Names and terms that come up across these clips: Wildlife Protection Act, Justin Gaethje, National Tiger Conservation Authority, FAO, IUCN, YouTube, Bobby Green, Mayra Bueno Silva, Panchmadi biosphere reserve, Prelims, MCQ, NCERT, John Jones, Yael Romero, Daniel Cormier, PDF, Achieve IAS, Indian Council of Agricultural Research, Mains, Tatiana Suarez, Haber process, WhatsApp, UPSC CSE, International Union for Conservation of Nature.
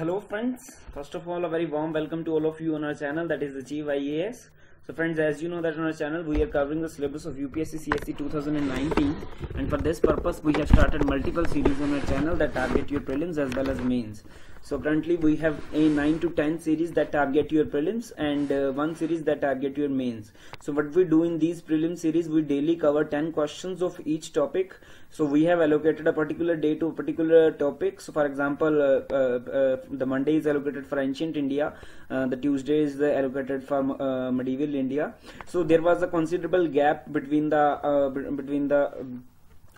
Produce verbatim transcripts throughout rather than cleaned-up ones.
Hello friends, first of all a very warm welcome to all of you on our channel, that is Achieve I A S. So friends, as you know that on our channel we are covering the syllabus of U P S C C S E two thousand nineteen, and for this purpose we have started multiple series on our channel that target your prelims as well as mains. So currently we have a nine to ten series that target your prelims and uh, one series that target your mains. So what we do in these prelim series, we daily cover ten questions of each topic. So we have allocated a particular day to a particular topic. So for example, uh, uh, uh, the Monday is allocated for ancient India, uh, the Tuesday is the allocated for uh, medieval India. So there was a considerable gap between the uh, between the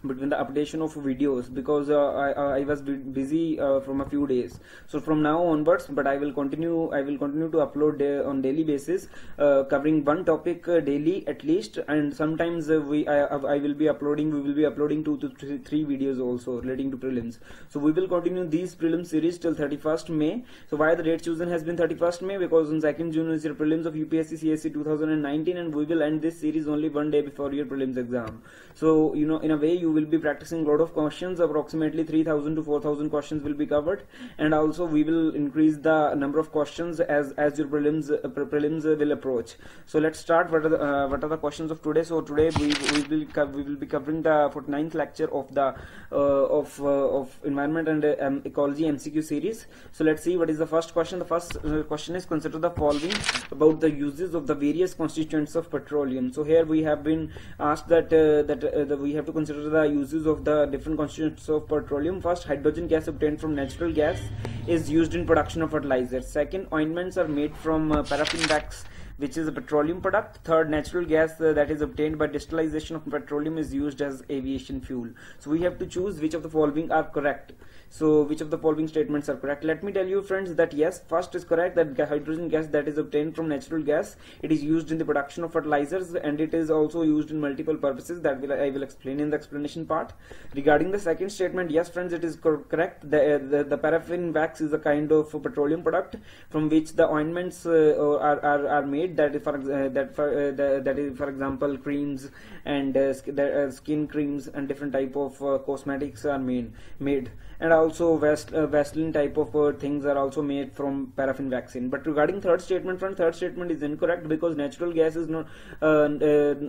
between the updation of videos, because uh, I, I was busy uh, from a few days. So from now onwards, but I will continue I will continue to upload uh, on daily basis, uh, covering one topic uh, daily at least, and sometimes uh, we I, I will be uploading we will be uploading two to three, three videos also relating to prelims. So we will continue these prelim series till thirty-first May. So why the date chosen has been thirty-first May? Because on second June is your prelims of U P S C C S E two thousand nineteen, and we will end this series only one day before your prelims exam. So you know, in a way, you will be practicing a lot of questions. Approximately three thousand to four thousand questions will be covered, and also we will increase the number of questions as as your prelims uh, prelims will approach. So let's start. What are the uh, what are the questions of today? So today we, we will we will be covering the forty-ninth lecture of the uh, of uh, of environment and uh, um, ecology M C Q series. So let's see what is the first question. The first uh, question is, consider the following about the uses of the various constituents of petroleum. So here we have been asked that uh, that, uh, that we have to consider the uses of the different constituents of petroleum. First, hydrogen gas obtained from natural gas is used in production of fertilizers. Second, ointments are made from uh, paraffin wax, which is a petroleum product. Third, natural gas uh, that is obtained by distillation of petroleum is used as aviation fuel. So we have to choose which of the following are correct. So which of the following statements are correct? Let me tell you friends that yes, first is correct, that hydrogen gas that is obtained from natural gas, it is used in the production of fertilizers, and it is also used in multiple purposes that will I will explain in the explanation part. Regarding the second statement, yes friends, it is correct. The, the, the paraffin wax is a kind of petroleum product from which the ointments uh, are, are, are made, that is for, uh, that for, uh, the, that is for example creams and uh, sk the, uh, skin creams and different type of uh, cosmetics are made, made. And also Vest, uh, Vaseline type of uh, things are also made from paraffin vaccine. But regarding third statement, friend, third statement is incorrect, because natural gas is not uh, uh,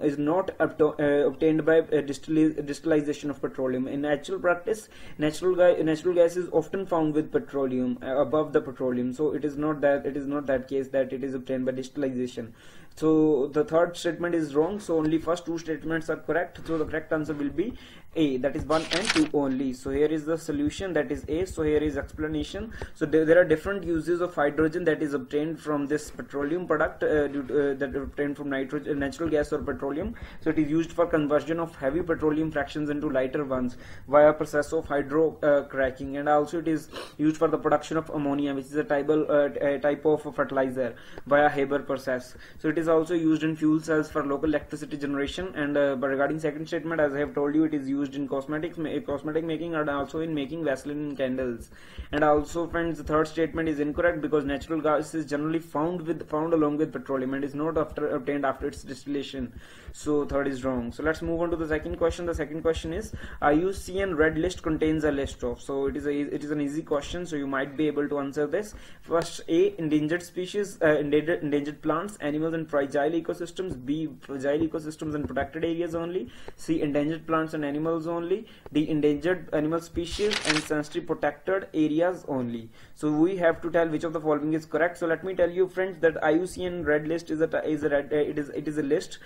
is not uh, obtained by uh, distillation of petroleum. In actual practice, natural gas natural gas is often found with petroleum uh, above the petroleum. So it is not that it is not that case that it is obtained by distillation. So the third statement is wrong. So only first two statements are correct. So the correct answer will be A, that is one and two only. So here is the solution, that is A. So here is explanation. So there, there are different uses of hydrogen that is obtained from this petroleum product, uh, due to, uh, that obtained from nitrogen, natural gas or petroleum. So it is used for conversion of heavy petroleum fractions into lighter ones via process of hydro uh, cracking, and also it is used for the production of ammonia, which is a type of, uh, a type of fertilizer, via Haber process. So it is also used in fuel cells for local electricity generation. And uh, but regarding second statement, as I have told you, it is used in cosmetics, cosmetic making, and also in making Vaseline and candles. And also friends, the third statement is incorrect, because natural gas is generally found with found along with petroleum and is not after obtained after its distillation. So third is wrong. So let's move on to the second question. The second question is I U C N red list contains a list of. So it is a it is an easy question, so you might be able to answer this. First, A, endangered species, uh, endangered, endangered plants, animals and fragile ecosystems. B, fragile ecosystems and protected areas only. C, endangered plants and animals only. The endangered animal species and sensitive protected areas only. So we have to tell which of the following is correct. So let me tell you friends that I U C N red list is a is a red, uh, it is it is a list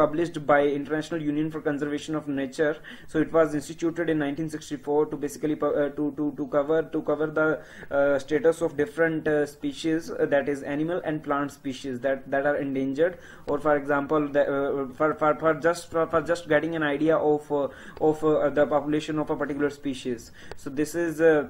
published by International Union for Conservation of Nature. So it was instituted in nineteen sixty-four to basically uh, to to to cover to cover the uh, status of different uh, species, uh, that is animal and plant species that that are endangered, or for example the, uh, for, for for just for, for just getting an idea of uh, of uh, the population of a particular species. So this is uh,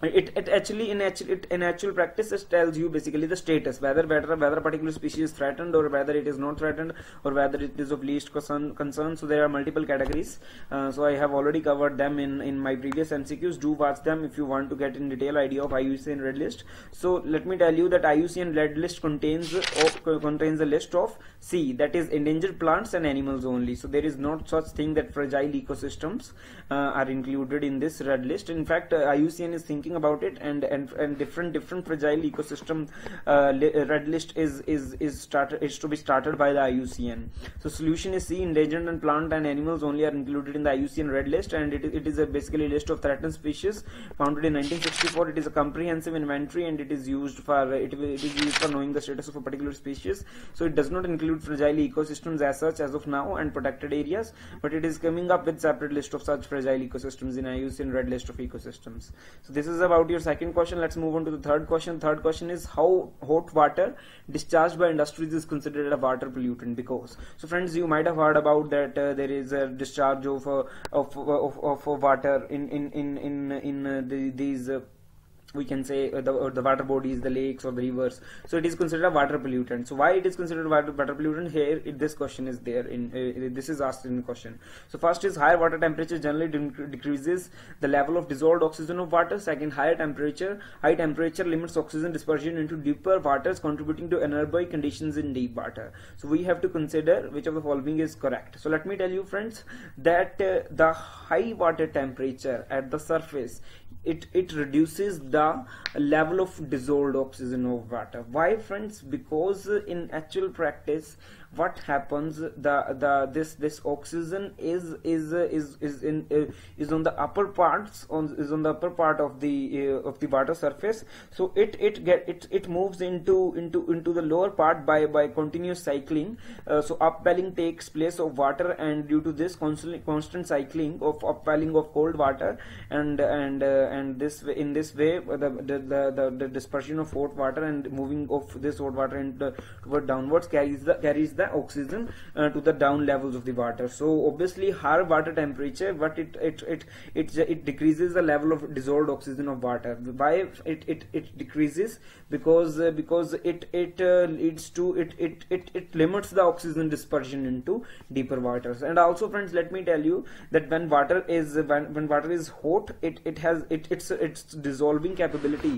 it, it actually in actual it, in actual practice it tells you basically the status, whether whether whether a particular species is threatened or whether it is not threatened, or whether it is of least concern concern. So there are multiple categories. Uh, so I have already covered them in in my previous M C Qs. Do watch them if you want to get in detail idea of I U C N red list. So let me tell you that I U C N red list contains of, contains a list of C, that is endangered plants and animals only. So there is not such thing that fragile ecosystems uh, are included in this red list. In fact, uh, I U C N is thinking thinking about it, and and, and different different fragile ecosystem uh, red list is is is started is to be started by the I U C N. So solution is C, endangered and plant and animals only are included in the I U C N red list, and it, it is a basically list of threatened species founded in nineteen sixty-four. It is a comprehensive inventory, and it is used for it, it is used for knowing the status of a particular species. So it does not include fragile ecosystems as such as of now and protected areas, but it is coming up with separate list of such fragile ecosystems in I U C N red list of ecosystems. So this is about your second question. Let's move on to the third question. Third question is how hot water discharged by industries is considered a water pollutant. Because so friends, you might have heard about that uh, there is a discharge of uh, of, of of water in in in in in uh, the, these. Uh, we can say uh, the, or the water bodies, the lakes or the rivers. So it is considered a water pollutant. So why it is considered water, water pollutant here? It, this question is there in uh, this is asked in the question. So first is higher water temperature generally decreases the level of dissolved oxygen of water. Second, higher temperature high temperature limits oxygen dispersion into deeper waters, contributing to anaerobic conditions in deep water. So we have to consider which of the following is correct. So let me tell you friends that uh, the high water temperature at the surface, It, it reduces the level of dissolved oxygen of water. Why friends? Because in actual practice what happens, the the this this oxygen is is is is in uh, is on the upper parts on is on the upper part of the uh, of the water surface. So it it get it it moves into into into the lower part by by continuous cycling. Uh, so upwelling takes place of water, and due to this constant constant cycling of upwelling of cold water, and and uh, and this in this way the the, the the the dispersion of hot water and moving of this hot water into toward downwards carries the carries the oxygen uh, to the down levels of the water. So obviously higher water temperature, but it it it it it decreases the level of dissolved oxygen of water. Why it it it decreases? Because uh, because it it uh, leads to it, it it it limits the oxygen dispersion into deeper waters. And also friends, let me tell you that when water is when, when water is hot, it it has it it's its dissolving capability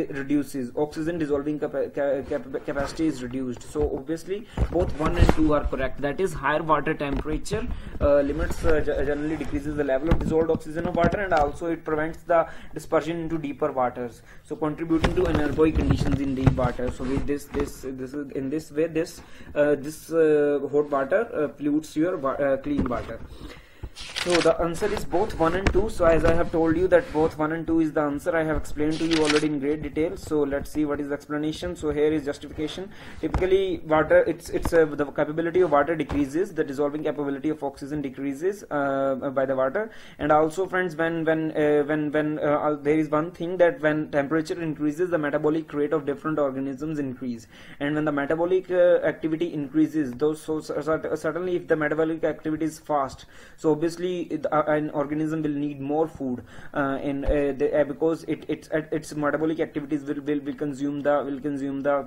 it reduces. Oxygen dissolving capa capa capacity is reduced. So obviously both one and two are correct. That is higher water temperature uh, limits uh, generally decreases the level of dissolved oxygen of water, and also it prevents the dispersion into deeper waters, so contributing to anaerobic conditions in deep water. So with this this this is in this way this uh, this uh, hot water uh, pollutes your wa uh, clean water. So the answer is both one and two. So as I have told you that both one and two is the answer, I have explained to you already in great detail. So let's see what is the explanation. So here is justification. Typically water, it's it's uh, the capability of water decreases, the dissolving capability of oxygen decreases uh, by the water. And also friends, when when uh, when when uh, there is one thing that when temperature increases, the metabolic rate of different organisms increase, and when the metabolic uh, activity increases, those so certainly if the metabolic activity is fast, so obviously it, uh, an organism will need more food uh, in uh, the, uh, because it it's its metabolic activities will, will will consume the will consume the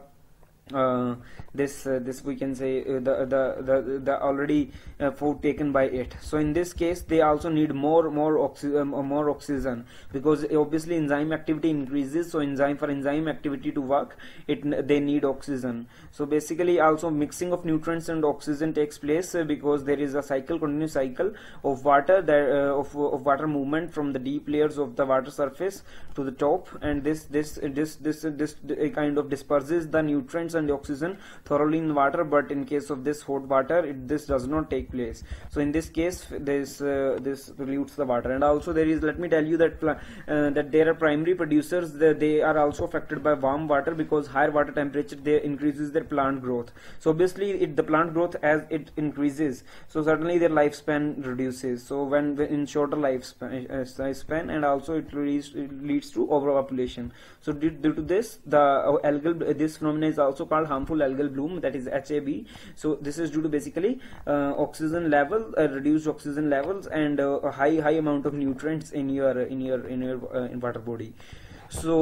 uh this uh, this we can say uh, the, the the the already uh, food taken by it. So in this case they also need more more oxy um, more oxygen, because obviously enzyme activity increases. So enzyme for enzyme activity to work, it they need oxygen. So basically also mixing of nutrients and oxygen takes place, uh, because there is a cycle continuous cycle of water that uh, of, of water movement from the deep layers of the water surface to the top, and this this this this this, this kind of disperses the nutrients and the oxygen thoroughly in water. But in case of this hot water, it, this does not take place. So in this case this uh, this pollutes the water. And also there is, let me tell you that uh, that there are primary producers, that they are also affected by warm water, because higher water temperature they increases their plant growth. So obviously it, the plant growth as it increases, so certainly their lifespan reduces. So when in shorter lifespan, uh, lifespan and also it leads, it leads to overpopulation. So due, due to this the uh, algal uh, this phenomenon is also called harmful algal bloom, that is H A B. So this is due to basically uh, oxygen level, uh, reduced oxygen levels, and uh, a high high amount of nutrients in your in your in your uh, in water body. So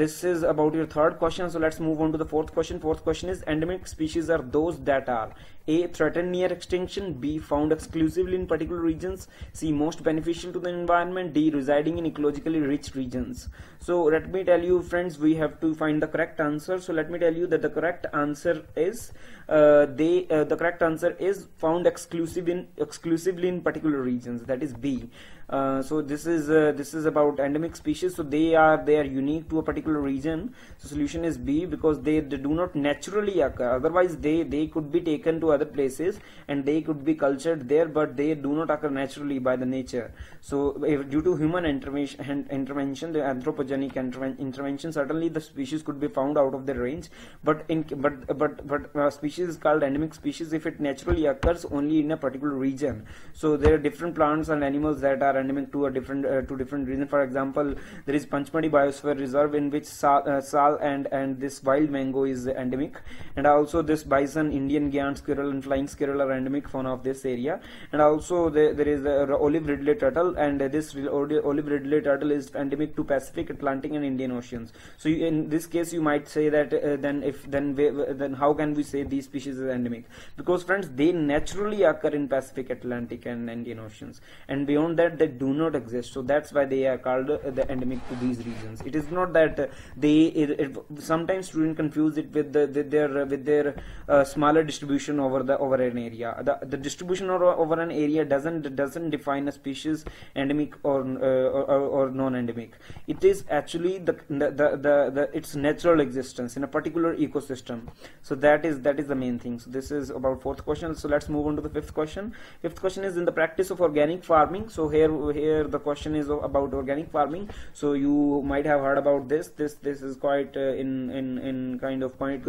this is about your third question. So let's move on to the fourth question. Fourth question is endemic species are those that are A. Threatened near extinction. B. Found exclusively in particular regions. C. Most beneficial to the environment. D. Residing in ecologically rich regions. So let me tell you friends, we have to find the correct answer. So let me tell you that the correct answer is uh, they uh, the correct answer is found exclusive in exclusively in particular regions, that is B. Uh, so this is uh, this is about endemic species, so they are they are unique to a particular region. So solution is B, because they, they do not naturally occur. Otherwise they they could be taken to other places and they could be cultured there, but they do not occur naturally by the nature. So if due to human intervention intervention the anthropogenic interven intervention, certainly the species could be found out of their range, but in but but but uh, species is called endemic species if it naturally occurs only in a particular region. So there are different plants and animals that are endemic to a different uh, to different region. For example, there is Panchmadi biosphere reserve in which sal, uh, sal and and this wild mango is endemic, and also this bison, Indian giant squirrel and flying squirrel are endemic fauna of this area. And also there, there is the olive ridley turtle, and this olive ridley turtle is endemic to Pacific, Atlantic and Indian Oceans. So you, in this case you might say that uh, then if then we, then how can we say these species is endemic, because friends they naturally occur in Pacific, Atlantic and Indian Oceans, and beyond that they do not exist. So that's why they are called uh, the endemic to these regions. It is not that uh, they it, it, sometimes students confuse it with the with their uh, with their uh, smaller distribution over the over an area. The, the distribution over, over an area doesn't doesn't define a species endemic or uh, or, or non-endemic. It is actually the the, the the the its natural existence in a particular ecosystem. So that is that is the main thing. So this is about fourth question. So let's move on to the fifth question. Fifth question is in the practice of organic farming. So here here the question is about organic farming. So you might have heard about this this this is quite uh, in in in kind of quite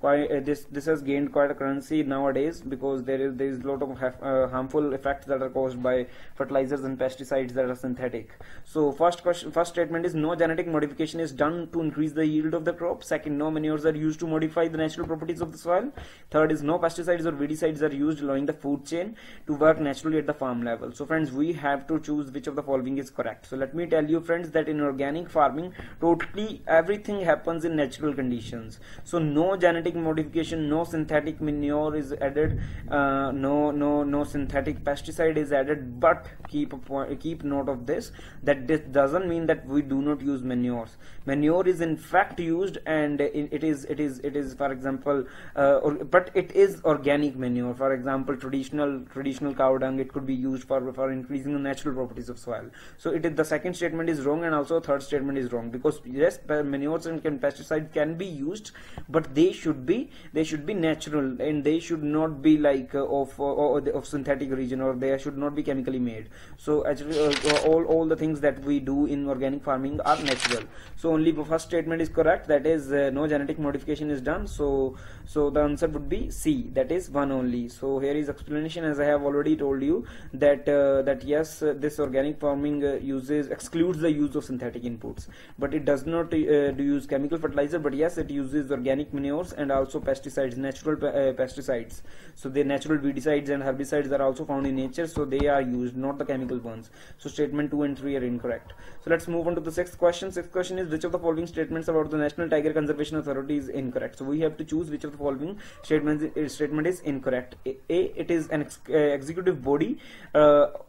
quite uh, this this has gained quite a currency nowadays, because there is there is a lot of have, uh, harmful effects that are caused by fertilizers and pesticides that are synthetic. So first question, first statement is no genetic modification is done to increase the yield of the crop. Second, no manures are used to modify the natural properties of the soil. Third is no pesticides or weedicides are used, allowing the food chain to work naturally at the farm level. So friends, we have to choose which of the following is correct. So let me tell you friends that in organic farming totally everything happens in natural conditions. So no genetic modification, no synthetic manure is added, uh, no no no synthetic pesticide is added, but keep a point, keep note of this, that this doesn't mean that we do not use manures. Manure is in fact used, and it, it is it is it is for example uh, or, but it is organic manure. For example, traditional traditional cow dung, it could be used for for increasing the natural properties of soil. So it is the second statement is wrong, and also third statement is wrong, because yes, manures and pesticides can be used, but they should be they should be natural, and they should not be like uh, of uh, or the, of synthetic region, or they should not be chemically made. So actually uh, all all the things that we do in organic farming are natural. So only the first statement is correct, that is uh, no genetic modification is done. So so the answer would be C, that is one only. So here is explanation, as I have already told you that uh, that yes, uh, this organic farming uh, uses excludes the use of synthetic inputs, but it does not uh, do use chemical fertilizer, but yes, it uses organic manures and also pesticides, natural uh, pesticides. So the natural weedicides and herbicides are also found in nature, so they are used, not the chemical ones. So statement two and three are incorrect. So let's move on to the sixth question. Sixth question is which of the following statements about the National Tiger Conservation Authority is incorrect. So we have to choose which of the following statements uh, statement is incorrect. A, it is an ex uh, executive body uh,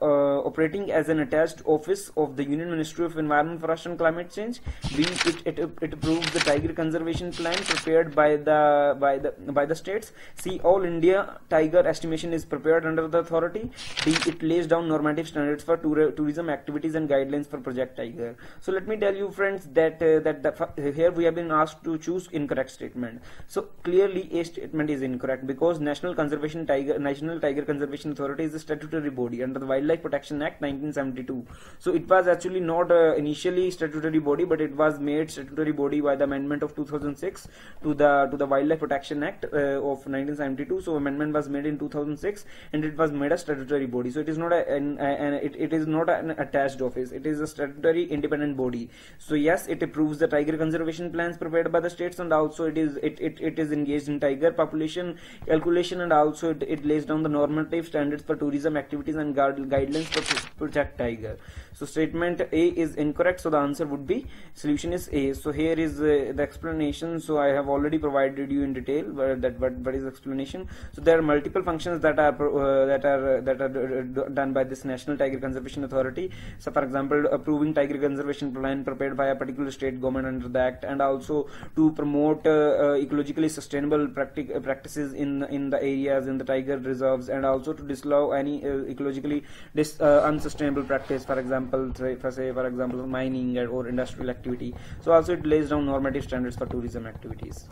uh, operating as an attached office of the Union Ministry of Environment, Forest and Climate Change. B, it, it, it approves the tiger conservation plan prepared by the by the by the states. C, all India tiger estimation is prepared under the authority. D, it lays down normative standards for tour, tourism activities and guidelines for Project Tiger. So let me tell you friends that uh, that the, here we have been asked to choose incorrect statement. So clearly a statement is incorrect, because National Conservation Tiger National Tiger Conservation Authority is a statutory body under the Wildlife Protection Act nineteen seventy-two. So it was actually not uh, initially statutory body, but it was made statutory body by the amendment of two thousand six to the to the Wildlife Protection Act uh, of nineteen seventy-two. So amendment was made in two thousand six, and it was made a statutory body. So it is not a, an, a, an it, it is not an attached office, it is a statutory independent body. So yes, it approves the tiger conservation plans prepared by the states, and also it is it it, it is engaged in tiger population calculation, and also it, it lays down the normative standards for tourism activities and guidelines for Project Tiger. So statement A is incorrect, so the answer would be, solution is A. So here is uh, the explanation. So I have already provided you in detail uh, that what, what is explanation. So there are multiple functions that are uh, that are uh, that are done by this National Tiger Conservation Authority. So for example, approving tiger conservation plan prepared by a particular state government under the act, and also to promote uh, uh, ecologically sustainable practic practices in in the areas in the tiger reserves, and also to disallow any uh, ecologically dis uh, unsustainable practice, for example say, for say for example mining or industrial activity. So also it lays down normative standards for tourism activities.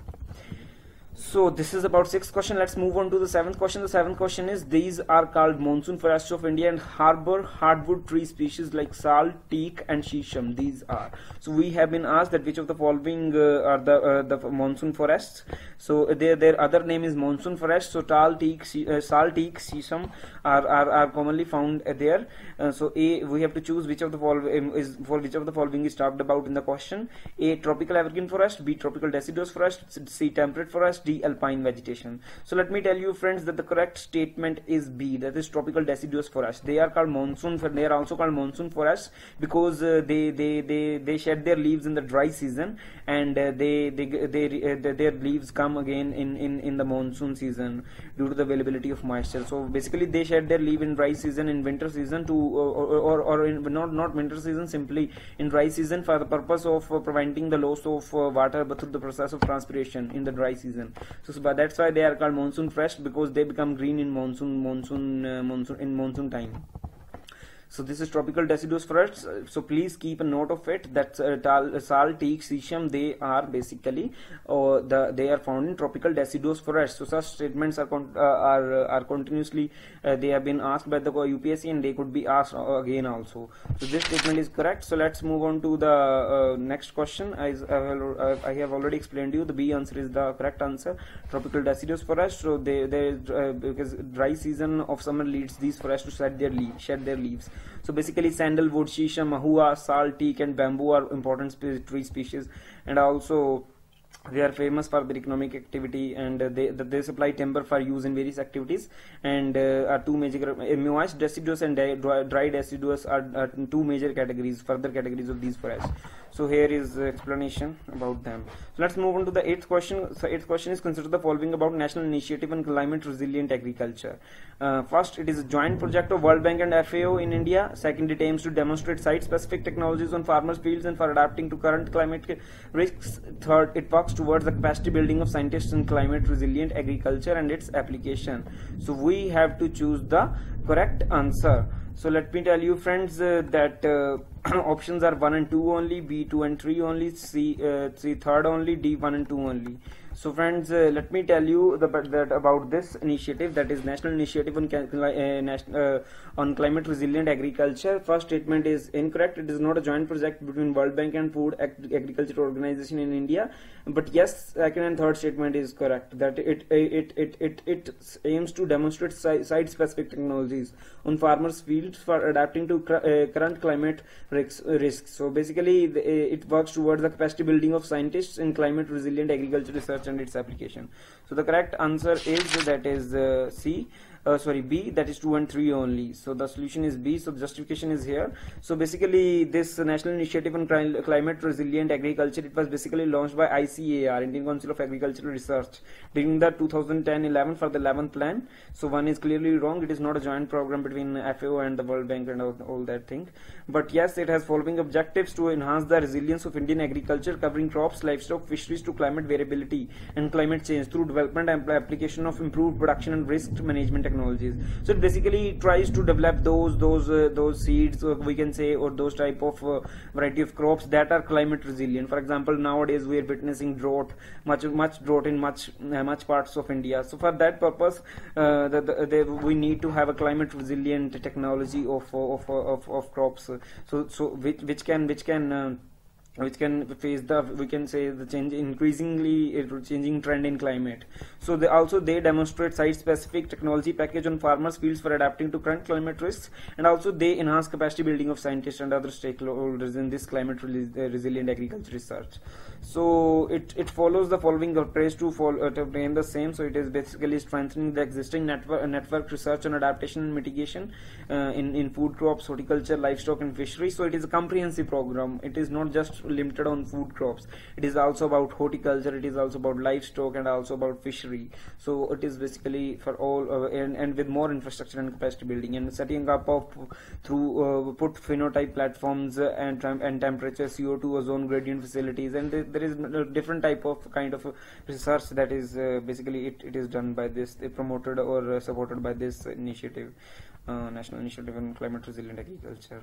So this is about sixth question. Let's move on to the seventh question. The seventh question is, these are called monsoon forests of India and harbor hardwood tree species like sal, teak and shisham. These are, so we have been asked that which of the following uh, are the uh, the monsoon forests. So their their other name is monsoon forest. So tal, teak, she, uh, sal, teak, shisham are, are are commonly found uh, there. Uh, so A, we have to choose which of the following is for which of the following is talked about in the question. A, tropical evergreen forest, B, tropical deciduous forest, C, temperate forest, D, alpine vegetation. So let me tell you friends that the correct statement is B, that is tropical deciduous forest. They are called monsoon, they are also called monsoon forests because uh, they, they they they shed their leaves in the dry season, and uh, they they, they uh, their leaves come again in, in in the monsoon season due to the availability of moisture. So basically they shed their leaf in dry season, in winter season to or or, or in not not winter season, simply in dry season, for the purpose of uh, preventing the loss of uh, water but through the process of transpiration in the dry season. So, so but that's why they are called monsoon forest, because they become green in monsoon monsoon uh, monsoon in monsoon time. So this is tropical deciduous forests. So please keep a note of it that uh, tal, sal, teak, shisham, they are basically uh, the they are found in tropical deciduous forests. So such statements are con uh, are are continuously uh, they have been asked by the U P S C, and they could be asked again also. So this statement is correct. So let's move on to the uh, next question. I, I have already explained to you the B answer is the correct answer. Tropical deciduous forests. So they they uh, because dry season of summer leads these forests to shed their leaf, shed their leaves. So basically sandalwood, shisham, mahua, sal, teak and bamboo are important spe tree species, and also they are famous for their economic activity, and uh, they they supply timber for use in various activities, and uh, are two major uh, moist deciduous and dry, dry deciduous are, are two major categories, further categories of these forests. So here is the explanation about them. So let's move on to the eighth question. So eighth question is, consider the following about National Initiative on Climate Resilient Agriculture. Uh, first, it is a joint project of World Bank and F A O in India. Second, it aims to demonstrate site-specific technologies on farmers' fields and for adapting to current climate risks. Third, it works towards the capacity building of scientists in climate resilient agriculture and its application. So we have to choose the correct answer. So let me tell you friends uh, that uh, options are one and two only, B two and three only, C uh, three third only, D one and two only. So friends, uh, let me tell you the, that about this initiative, that is National Initiative on, uh, national, uh, on Climate Resilient Agriculture. First statement is incorrect. It is not a joint project between World Bank and Food Ag Agriculture Organization in India. But yes, second and third statement is correct, that it it it it, it aims to demonstrate site-specific technologies on farmers' fields for adapting to cr uh, current climate risks, risks. So basically, the, uh, it works towards the capacity building of scientists in climate resilient agriculture research and its application. So the correct answer is that is uh, C uh, sorry B, that is two and three only. So the solution is B. So the justification is here. So basically this National Initiative on Climate Resilient Agriculture, it was basically launched by I C A R, Indian Council of Agricultural Research, during the two thousand ten eleven for the eleventh plan. So one is clearly wrong. It is not a joint program between F A O and the World Bank and all, all that thing. But yes, it has following objectives: to enhance the resilience of Indian agriculture covering crops, livestock, fisheries to climate variability and climate change through development and application of improved production and risk management technologies. So it basically tries to develop those those uh, those seeds, uh, we can say, or those type of uh, variety of crops that are climate resilient. For example, nowadays we are witnessing drought, much much drought in much uh, much parts of India. So for that purpose, uh, the, the, the, we need to have a climate resilient technology of of of, of crops. So so which which can which can uh, which can face the we can say the change increasingly it changing trend in climate. So they also they demonstrate site specific technology package on farmers fields for adapting to current climate risks, and also they enhance capacity building of scientists and other stakeholders in this climate resilient agriculture research. So it it follows the following approach to follow uh, to name the same. So it is basically strengthening the existing network uh, network research on adaptation and mitigation uh, in in food crops, horticulture, livestock and fisheries. So it is a comprehensive program. It is not just limited on food crops. It is also about horticulture, it is also about livestock, and also about fishery. So it is basically for all, uh, and, and with more infrastructure and capacity building, and setting up of through uh, put phenotype platforms and and temperature, C O two, ozone gradient facilities, and th there is a different type of kind of research that is uh, basically it, it is done by this, promoted or supported by this initiative, uh, National Initiative on Climate Resilient Agriculture.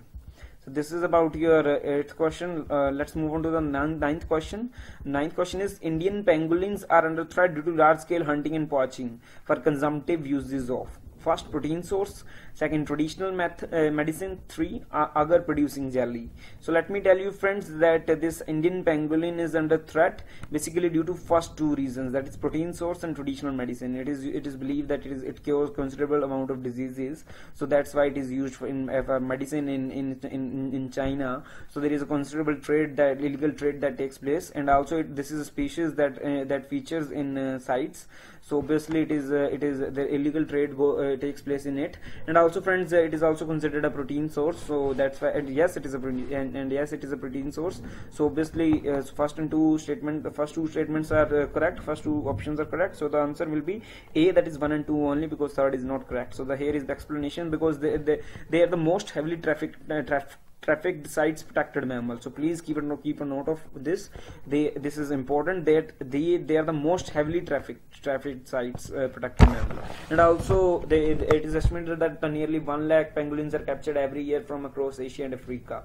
So this is about your eighth question. Uh, let's move on to the ninth question. Ninth question is, Indian pangolins are under threat due to large-scale hunting and poaching for consumptive uses of: first, protein source; second, traditional meth, uh, medicine; three, uh, agar producing jelly. So let me tell you friends that uh, this Indian pangolin is under threat basically due to first two reasons, that is protein source and traditional medicine. It is it is believed that it is it cures considerable amount of diseases, so that's why it is used for in uh, for medicine in, in in in China. So there is a considerable trade, that illegal trade that takes place, and also it, this is a species that uh, that features in uh, sites. So obviously it is uh, it is the illegal trade go, uh, takes place in it. And also friends, uh, it is also considered a protein source, so that's why, and yes it is a protein, and, and yes it is a protein source. So obviously uh, first and two statement the first two statements are uh, correct, first two options are correct. So the answer will be A, that is one and two only, because third is not correct. So the here is the explanation, because they they, they are the most heavily trafficked uh, traffic trafficked sites protected mammals. So please keep a keep a note of this. They this is important, that they they are the most heavily trafficked trafficked sites uh, protected mammals. And also they, it is estimated that nearly one lakh pangolins are captured every year from across Asia and Africa.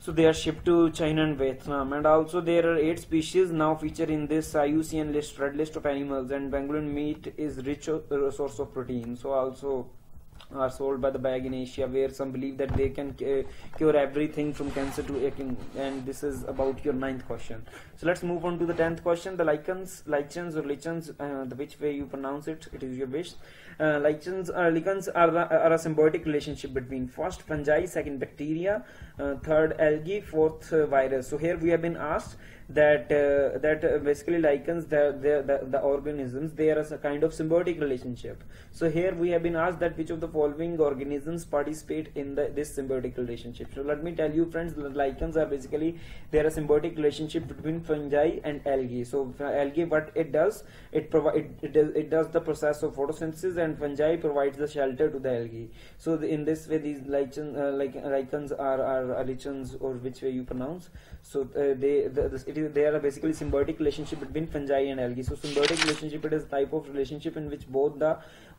So they are shipped to China and Vietnam, and also there are eight species now featured in this I U C N list, red list of animals, and pangolin meat is rich uh, source of protein. So also are sold by the bag in Asia, where some believe that they can uh, cure everything from cancer to aching. And this is about your ninth question. So let's move on to the tenth question. The lichens, lichens or lichens, uh, the which way you pronounce it, it is your wish. Uh, lichens, uh, lichens are, the, are a symbiotic relationship between first fungi, second bacteria, uh, third algae, fourth uh, virus. So here we have been asked that uh, that uh, basically lichens, the the, the the organisms, they are a kind of symbiotic relationship. So here we have been asked that which of the following organisms participate in the this symbiotic relationship. So let me tell you friends, the lichens are basically they are a symbiotic relationship between fungi and algae. So uh, algae, what it does, it provides it, it does it does the process of photosynthesis, and fungi provides the shelter to the algae. So the, in this way these lichens uh, like lichens are, are are lichens, or which way you pronounce. So uh, they the, the It is, they are a basically symbiotic relationship between fungi and algae. So symbiotic relationship, it is a type of relationship in which both the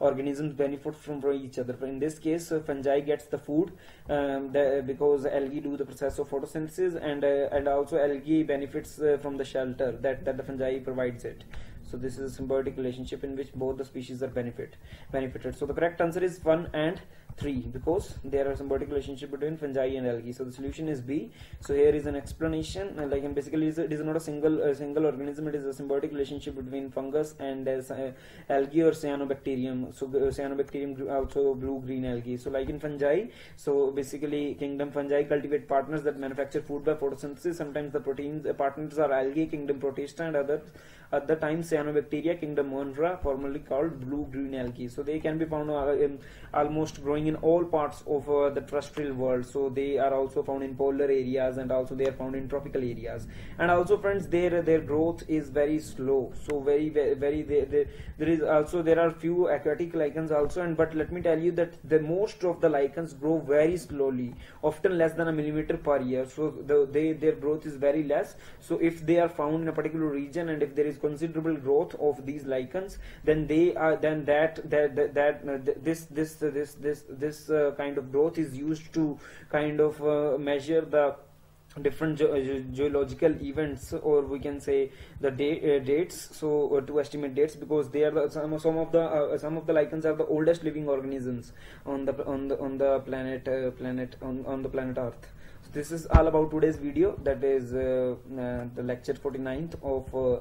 organisms benefit from, from each other. In this case, uh, fungi gets the food um, the, because algae do the process of photosynthesis, and uh, and also algae benefits uh, from the shelter that that the fungi provides it. So this is a symbiotic relationship in which both the species are benefit benefited. So the correct answer is one and three, because there are symbiotic relationship between fungi and algae. So the solution is B. So here is an explanation, and like and basically it is not a single uh, single organism. It is a symbiotic relationship between fungus and uh, algae or cyanobacterium. So uh, cyanobacterium also blue green algae. So like in fungi, so basically kingdom fungi cultivate partners that manufacture food by photosynthesis. Sometimes the proteins uh, partners are algae, kingdom protista, and other at the time cyanobacteria, kingdom monera, formerly called blue green algae. So they can be found uh, in almost growing in all parts of uh, the terrestrial world. So they are also found in polar areas, and also they are found in tropical areas. And also friends, their their growth is very slow. So very very they, they, there is also there are few aquatic lichens also, and but let me tell you that the most of the lichens grow very slowly, often less than a millimeter per year. So the, they their growth is very less. So if they are found in a particular region, and if there is considerable growth of these lichens, then they are then that that that, that uh, this this this this this uh, kind of growth is used to kind of uh, measure the different ge geological events, or we can say the da uh, dates. So uh, to estimate dates, because they are the, some, some of the uh, some of the lichens are the oldest living organisms on the on the on the planet uh, planet on on the planet Earth. So this is all about today's video, that is uh, uh, the lecture forty-ninth of uh,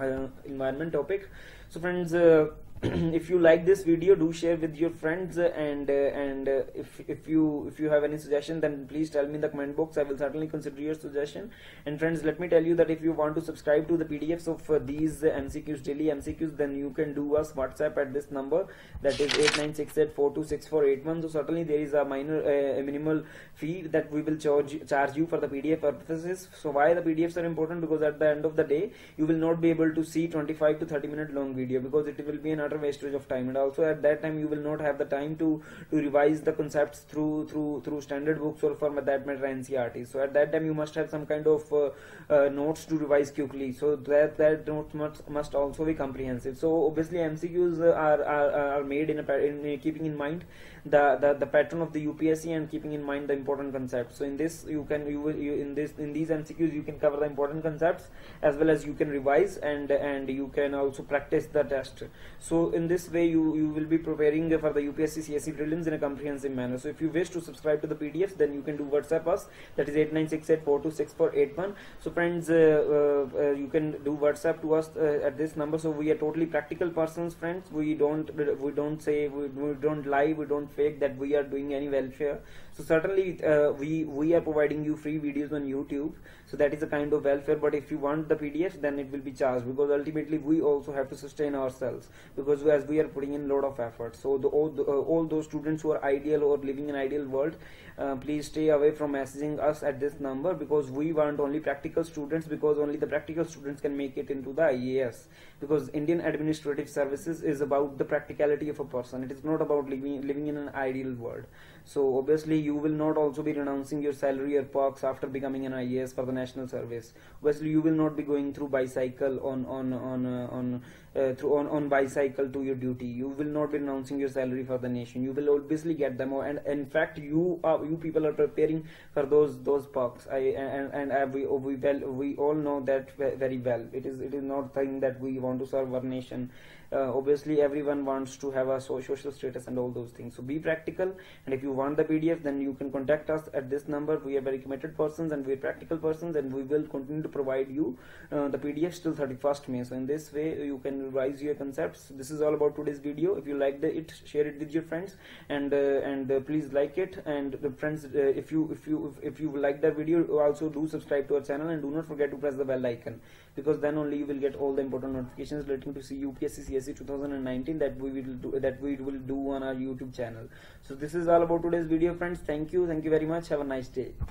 uh, environment topic. So friends. Uh, If you like this video, do share with your friends, and uh, and uh, if if you if you have any suggestion, then please tell me in the comment box. I will certainly consider your suggestion. And friends, let me tell you that if you want to subscribe to the P D Fs of uh, these uh, M C Qs, daily M C Qs, then you can do us WhatsApp at this number, that is eight nine six eight four two six four eight one. So certainly there is a minor uh, a minimal fee that we will charge charge you for the P D F purposes. So why the P D Fs are important? Because at the end of the day, you will not be able to see twenty-five to thirty minute long video, because it will be an wastage of time, and also at that time you will not have the time to to revise the concepts through through through standard books or for that matter N C R T. So at that time you must have some kind of uh, uh, notes to revise quickly, so that that notes must, must also be comprehensive. So obviously M C Qs are are, are made in a in, uh, keeping in mind the, the the pattern of the U P S C and keeping in mind the important concepts. So in this you can you will you, in this in these M C Qs you can cover the important concepts, as well as you can revise and and you can also practice the test. So in this way you, you will be preparing for the U P S C C S E prelims in a comprehensive manner. So if you wish to subscribe to the P D Fs, then you can do WhatsApp us, that is eight nine six eight four two six four eight one. So friends, uh, uh, uh, you can do WhatsApp to us uh, at this number. So we are totally practical persons, friends. We don't we don't say we, we don't lie, we don't fake that we are doing any welfare. So certainly uh, we we are providing you free videos on YouTube, so that is a kind of welfare. But if you want the P D Fs, then it will be charged, because ultimately we also have to sustain ourselves, because as we are putting in a lot of effort. So the, all, the, uh, all those students who are ideal or living in an ideal world, uh, please stay away from messaging us at this number, because we want only practical students, because only the practical students can make it into the I A S, because Indian Administrative Services is about the practicality of a person. It is not about living, living in an ideal world. So obviously you will not also be renouncing your salary or perks after becoming an I A S for the national service. Obviously you will not be going through bicycle on on on uh, on uh, through on on bicycle to your duty. You will not be renouncing your salary for the nation. You will obviously get them, and in fact you are you people are preparing for those those perks. I and and I, we we well we all know that very well. It is it is not thing that we want to serve our nation. Uh, obviously everyone wants to have a social status and all those things. So be practical, and if you want the P D F, then you can contact us at this number. We are very committed persons, and we are practical persons, and we will continue to provide you uh, the P D Fs till thirty-first May. So in this way you can revise your concepts. This is all about today's video. If you liked it, share it with your friends, and uh, and uh, please like it. And the friends, uh, if you if you if, if you like that video, also do subscribe to our channel, and do not forget to press the bell icon, because then only you will get all the important notifications relating to U P S C C S E twenty nineteen that we will do that we will do on our YouTube channel. So this is all about today's video, friends. Thank you, thank you very much. Have a nice day.